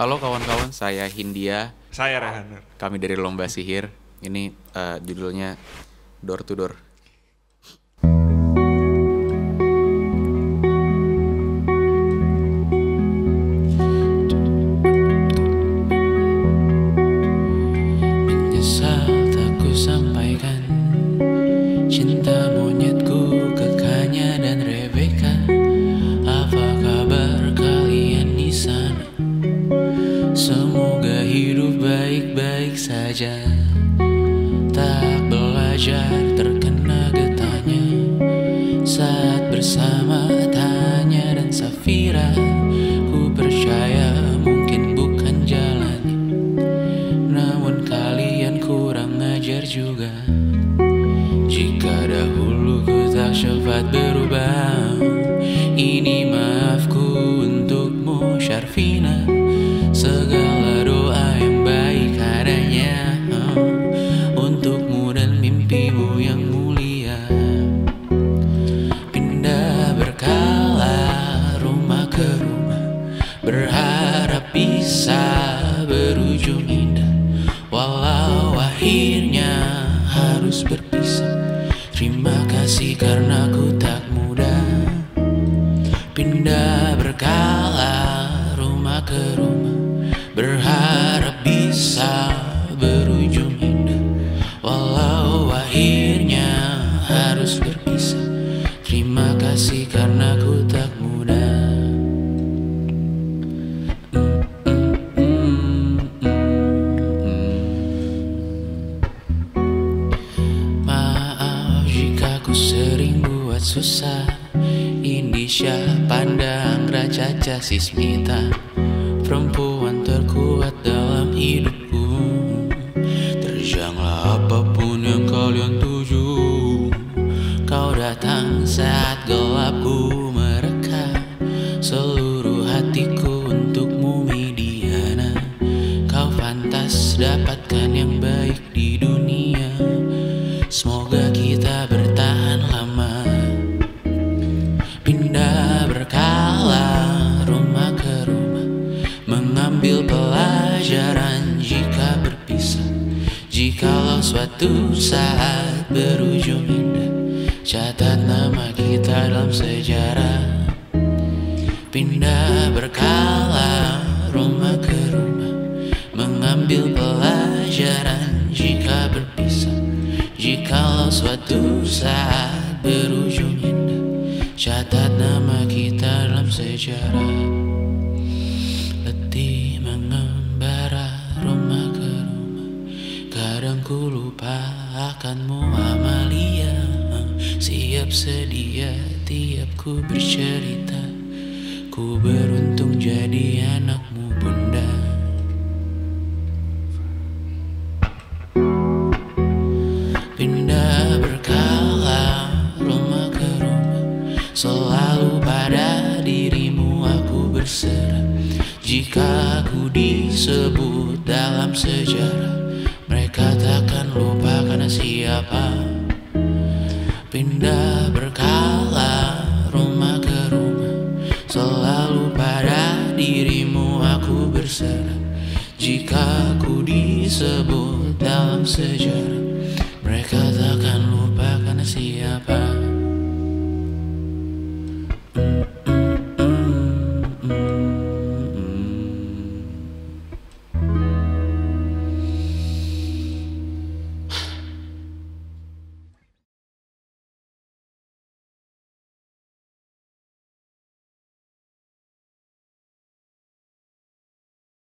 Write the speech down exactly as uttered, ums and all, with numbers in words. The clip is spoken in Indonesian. Halo kawan-kawan, saya Hindia. Saya Rehaner. Kami dari Lomba Sihir. Ini uh, judulnya Door to Door. Semoga hidup baik-baik saja, tak belajar terkena getahnya saat bersama Tanya dan Safira. Ku percaya mungkin bukan jalannya, namun kalian kurang ajar juga. Jika dahulu ku tak sempat berubah, ini maafku untukmu Syarfina. Segala doa yang baik adanya oh, untukmu dan mimpimu yang mulia. Pindah berkala rumah ke rumah, berharap bisa berujung indah. Walau akhirnya harus berpisah, terima kasih karena ku tak mudah. Pindah berkala rumah ke rumah, berharap bisa berujung indah. Walau akhirnya harus berpisah, terima kasih karena ku tak mudah. Maaf jika ku sering buat susah. Indonesia pandang Racaca Sismita, perempuan terkuat dalam hidupku. Terjanglah apapun yang kalian tuju. Kau datang saat gelapku mereka. Seluruh hatiku untukmu Midiana. Kau pantas dapatkan yang baik di dunia. Semoga kita bertahan lama. Pindah berkala rumah ke rumah, mengambil pelajaran jika berpisah. Jikalau suatu saat berujung indah, catat nama kita dalam sejarah. Pindah berkala rumah ke rumah, mengambil pelajaran jika berpisah. Jikalau suatu saat berujung indah, catat nama kita dalam sejarah. Letih mengembara rumah ke rumah, kadang ku lupa akanmu Amalia. Siap sedia tiap ku bercerita, ku beruntung jadi anakmu bunda. Pindah berkala rumah ke rumah, selalu pada dirimu aku berserah. Jika aku disebut dalam sejarah, mereka takkan lupa karena siapa. Pindah berkala rumah ke rumah, selalu pada dirimu aku berserah. Jika aku disebut dalam sejarah, mereka takkan lupa karena siapa.